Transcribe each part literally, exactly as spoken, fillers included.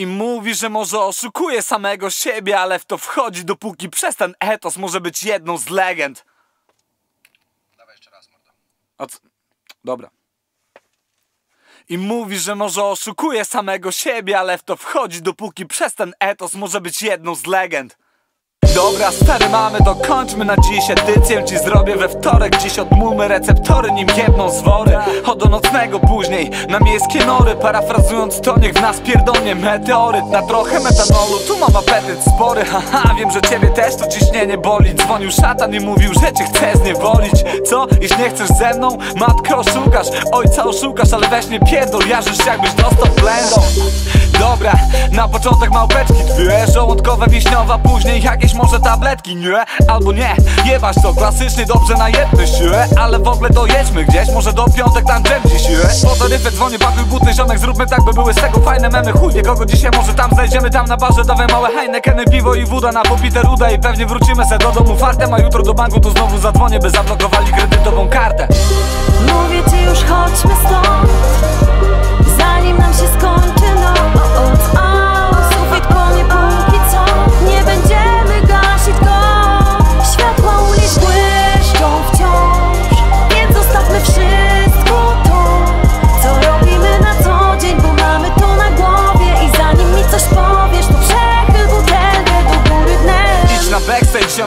i mówi, że może oszukuje samego siebie, ale w to wchodzi, dopóki przez ten etos może być jedną z legend. Dawaj jeszcze raz, mordo. Od... Dobra. I mówi, że może oszukuje samego siebie, ale w to wchodzi, dopóki przez ten etos może być jedną z legend. Dobra, stary mamy, dokończmy na dziś edycję. Ci zrobię we wtorek, dziś odmumy receptory, nim jedną z wory. Od nocnego później na miejskie nory. Parafrazując to, niech w nas pierdolnie meteoryt. Na trochę metanolu, tu mam apetyt spory. Haha, wiem, że ciebie też to ciśnienie boli. Dzwonił szatan i mówił, że cię chce zniewolić. Co? Jeśli nie chcesz ze mną? Matkę oszukasz, ojca oszukasz, ale weź nie pierdol, jarzysz jakbyś dostał blendą. Dobra, na początek małpeczki dwie, żołądkowe, wiśniowa, później jakieś może tabletki, nie? Albo nie, jebać to klasycznie, dobrze najedny się. Ale w ogóle dojedźmy gdzieś, może do piątek tam dżem dziś się. Po to ryfę dzwonię, bawił butny ziomek, zróbmy tak, by były z tego fajne memy. Chuj wie kogo dzisiaj może tam znajdziemy, tam na barze dawaj małe heinekeny, piwo i woda na popite ruda. I pewnie wrócimy se do domu fartem, a jutro do banku tu znowu zadzwonię, by zablokowali kredytową kartę. Mówię ci już, chodźmy stąd, zanim nam się skończy noc.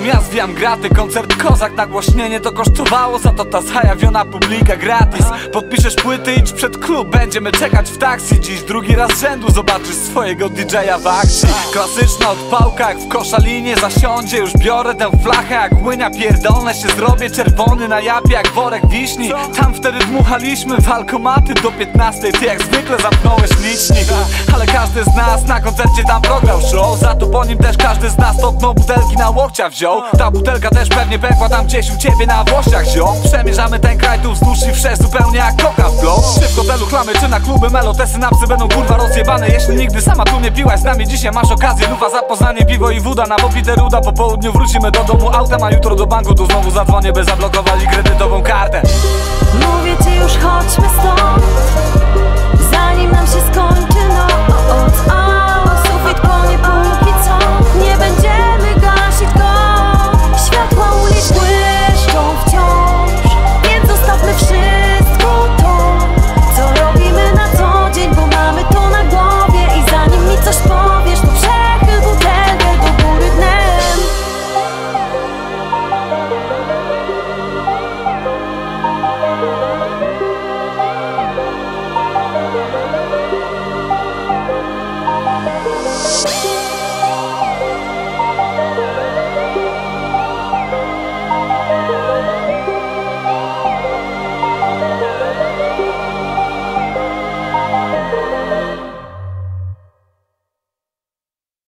Ja zwijam graty, koncert kozak, nagłośnienie to kosztowało, za to ta zajawiona publika gratis. Podpiszesz płyty, idź przed klub, będziemy czekać w taksi. Dziś drugi raz z rzędu zobaczysz swojego didżeja w akcji. Klasyczna odpałka, jak w koszalinie zasiądzie. Już biorę tę flachę, jak łynia pierdolne się zrobię. Czerwony na japie, jak worek wiśni. Tam wtedy dmuchaliśmy w alkomaty do piętnastej. Ty jak zwykle zamknąłeś licznik, ale każdy z nas na koncercie tam prograł show. Za to po nim też każdy z nas dotknął butelki na łokcia wziął. Ta butelka też pewnie pękła tam gdzieś u ciebie na włościach, ziom. Przemierzamy ten kraj tu wzdłuż i wszerz, zupełnie jak koka w blow. Czy w hotelu klamy, czy na kluby melo, te synapsy będą kurwa rozjebane. Jeśli nigdy sama tu nie piłaś z nami, dzisiaj masz okazję. Lufa, zapoznanie, piwo i woda na popite ruda. Po południu wrócimy do domu autem, a jutro do banku tu znowu zadzwonię, by zablokowali kredytową kartę. Mówię ci już, chodźmy stąd, zanim nam się skończy noc.